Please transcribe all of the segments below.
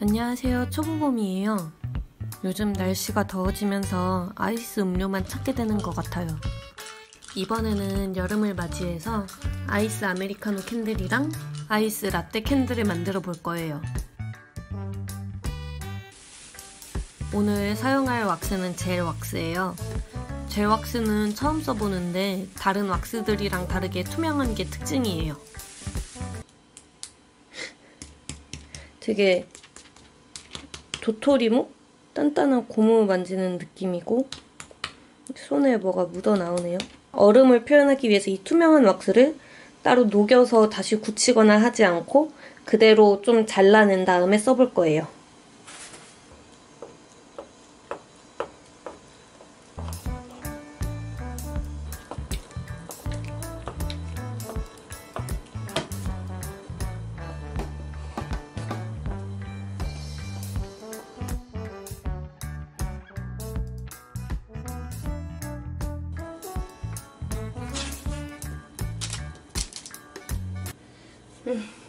안녕하세요, 초보봄이에요. 요즘 날씨가 더워지면서 아이스 음료만 찾게 되는 것 같아요. 이번에는 여름을 맞이해서 아이스 아메리카노 캔들이랑 아이스 라떼 캔들을 만들어 볼 거예요. 오늘 사용할 왁스는 젤 왁스예요. 젤 왁스는 처음 써보는데 다른 왁스들이랑 다르게 투명한 게 특징이에요. 되게 도토리묵? 단단한 고무 만지는 느낌이고 손에 뭐가 묻어나오네요. 얼음을 표현하기 위해서 이 투명한 왁스를 따로 녹여서 다시 굳히거나 하지 않고 그대로 좀 잘라낸 다음에 써볼 거예요.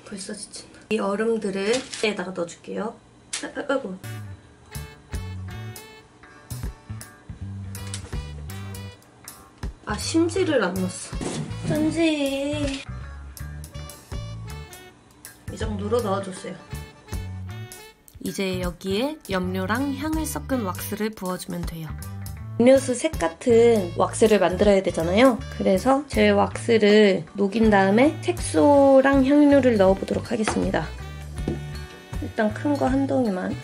벌써 지친다. 이 얼음들을 에다가 넣어줄게요. 아이고. 아, 심지를 안 넣었어. 편지. 이 정도로 넣어줬어요. 이제 여기에 염료랑 향을 섞은 왁스를 부어주면 돼요. 음료수 색 같은 왁스를 만들어야 되잖아요. 그래서 젤 왁스를 녹인 다음에 색소랑 향료를 넣어보도록 하겠습니다. 일단 큰 거 한 덩이만.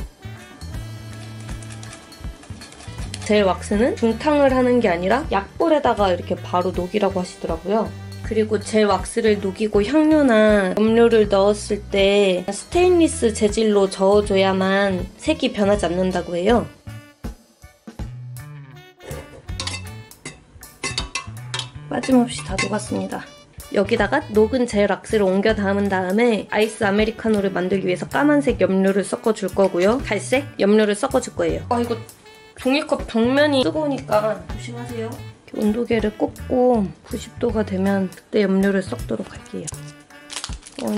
젤 왁스는 중탕을 하는 게 아니라 약불에다가 이렇게 바로 녹이라고 하시더라고요. 그리고 젤 왁스를 녹이고 향료나 염료를 넣었을 때 스테인리스 재질로 저어줘야만 색이 변하지 않는다고 해요. 빠짐없이 다 녹았습니다. 여기다가 녹은 젤 왁스를 옮겨 담은 다음에 아이스 아메리카노를 만들기 위해서 까만색 염료를 섞어줄 거고요. 갈색 염료를 섞어줄 거예요. 아, 이거 종이컵 벽면이 뜨거우니까 조심하세요. 온도계를 꽂고 90도가 되면 그때 염료를 섞도록 할게요.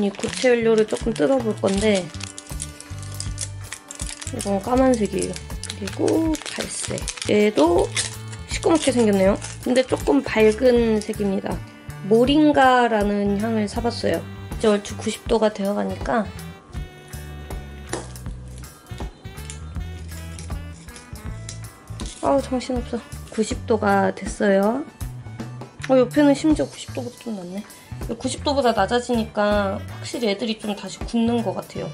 이 고체 연료를 조금 뜯어볼 건데 이건 까만색이에요. 그리고 갈색. 얘도 시꺼멓게 생겼네요. 근데 조금 밝은 색입니다. 모링가라는 향을 사봤어요. 이제 얼추 90도가 되어가니까 아우 정신없어. 90도가 됐어요. 옆에는 심지어 90도보다 좀 낮네. 90도보다 낮아지니까 확실히 애들이 좀 다시 굳는 것 같아요.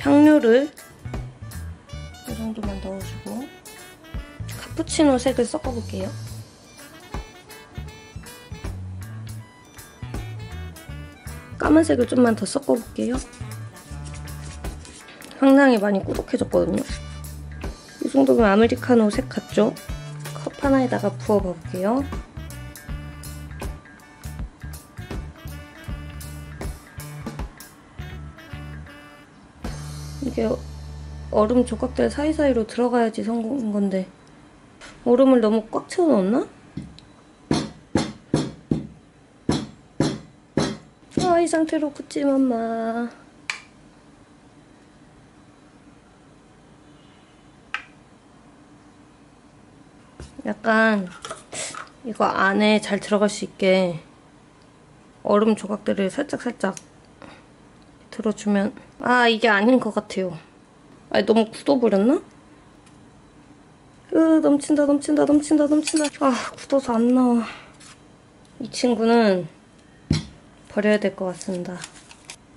향료를 이 정도만 넣어주고 카푸치노 색을 섞어볼게요. 까만색을 좀만 더 섞어볼게요. 상당히 많이 꾸덕해졌거든요. 이 정도면 아메리카노 색 같죠? 컵 하나에다가 부어볼게요. 이게 얼음 조각들 사이사이로 들어가야지 성공인 건데 얼음을 너무 꽉 채워넣었나? 아, 이 상태로 굳지만 마. 약간 이거 안에 잘 들어갈 수 있게 얼음 조각들을 살짝살짝 들어주면 아, 이게 아닌 것 같아요. 아니, 너무 굳어버렸나? 넘친다. 아, 굳어서 안 나와. 이 친구는 버려야 될 것 같습니다.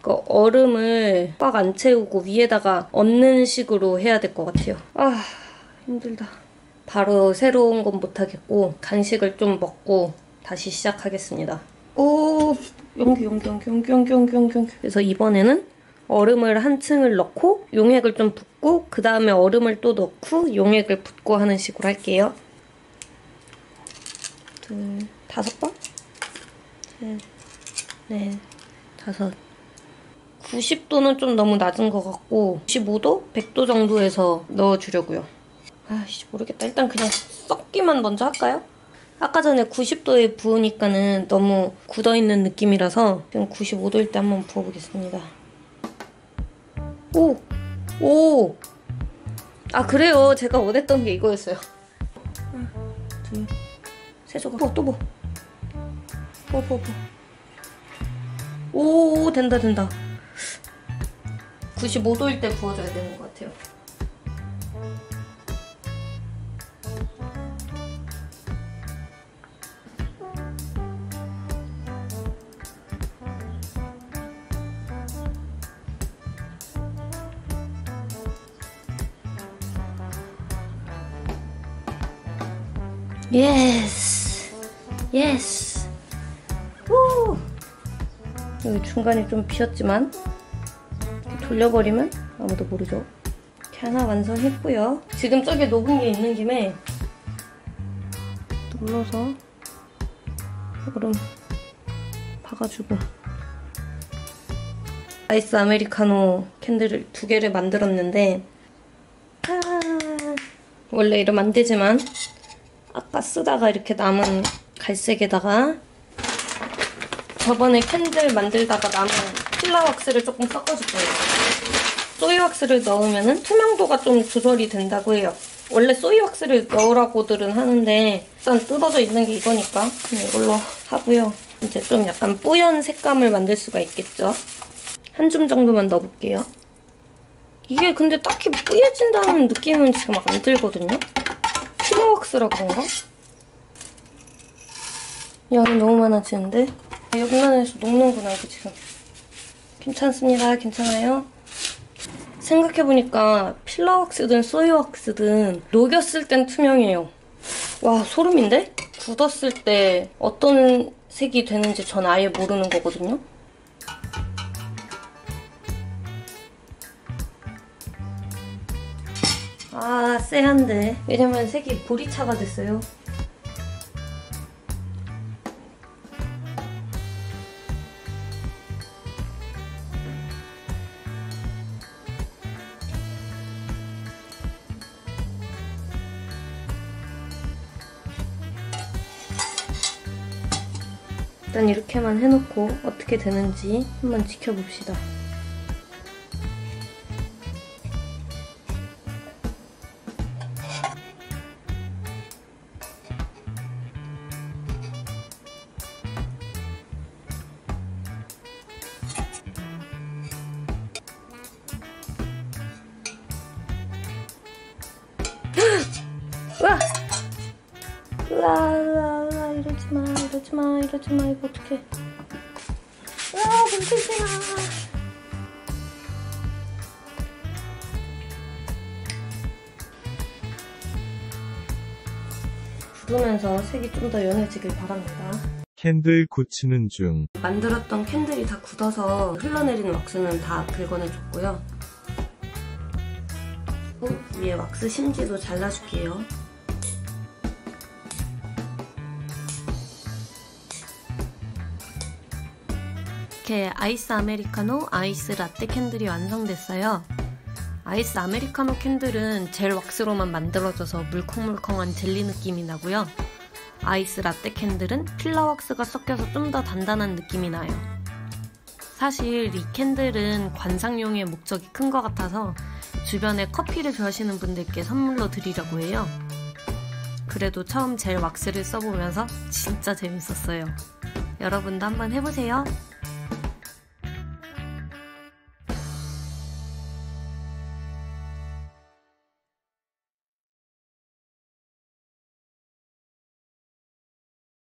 그러니까 얼음을 꽉 안 채우고 위에다가 얹는 식으로 해야 될 것 같아요. 아, 힘들다. 바로 새로운 건 못하겠고 간식을 좀 먹고 다시 시작하겠습니다. 오, 용기. 그래서 이번에는 얼음을 한 층을 넣고 용액을 좀 붓고 그 다음에 얼음을 또 넣고 용액을 붓고 하는 식으로 할게요. 다섯 번? 네, 다섯. 90도는 좀 너무 낮은 것 같고 95도? 100도 정도에서 넣어주려고요. 아이씨, 모르겠다. 일단 그냥 섞기만 먼저 할까요? 아까 전에 90도에 부으니까는 너무 굳어있는 느낌이라서 지금 95도일 때 한번 부어보겠습니다. 오! 오! 아 그래요, 제가 원했던 게 이거였어요. 하나, 둘, 세 조각. 또 뭐? 오, 된다 된다. 95도일 때 구워줘야 되는 것 같아요. 예스! 예스! 우! 여기 중간이 좀 비었지만 돌려버리면 아무도 모르죠. 이렇게 하나 완성했고요. 지금 저게 녹은 게 있는 김에 눌러서 얼음 박아주고 아이스 아메리카노 캔들을 2개를 만들었는데, 아 원래 이러면 안 되지만 아까 쓰다가 이렇게 남은 갈색에다가 저번에 캔들 만들다가 남은 필라 왁스를 조금 섞어줄 거예요. 소이 왁스를 넣으면은 투명도가 좀 조절이 된다고 해요. 원래 소이 왁스를 넣으라고들은 하는데 일단 뜯어져 있는 게 이거니까 그냥 이걸로 하고요. 이제 좀 약간 뿌연 색감을 만들 수가 있겠죠. 한 줌 정도만 넣어볼게요. 이게 근데 딱히 뿌얘진다는 느낌은 지금 안 들거든요. 필라왁스라 그런가? 양이 너무 많아지는데? 옆면에서 녹는구나, 이거 지금. 괜찮습니다. 괜찮아요. 생각해보니까 필라왁스든 소이왁스든 녹였을 땐 투명해요. 와, 소름인데? 굳었을 때 어떤 색이 되는지 전 아예 모르는 거거든요? 아, 쎄한데. 왜냐면 색이 보리차가 됐어요. 일단 이렇게만 해놓고 어떻게 되는지 한번 지켜봅시다. 으아! 으아, 으아, 으아, 이러지마, 이러지마, 이러지마, 이거 어떡해. 으아, 멈추지마. 구르면서 색이 좀 더 연해지길 바랍니다. 캔들 굳히는 중. 만들었던 캔들이 다 굳어서 흘러내린 왁스는 다 긁어내줬고요. 위에 왁스 심지도 잘라줄게요. 이렇게 아이스 아메리카노, 아이스 라떼 캔들이 완성됐어요. 아이스 아메리카노 캔들은 젤 왁스로만 만들어져서 물컹물컹한 젤리 느낌이 나고요. 아이스 라떼 캔들은 필라 왁스가 섞여서 좀 더 단단한 느낌이 나요. 사실 이 캔들은 관상용의 목적이 큰 것 같아서 주변에 커피를 좋아하시는 분들께 선물로 드리려고 해요. 그래도 처음 젤 왁스를 써보면서 진짜 재밌었어요. 여러분도 한번 해보세요.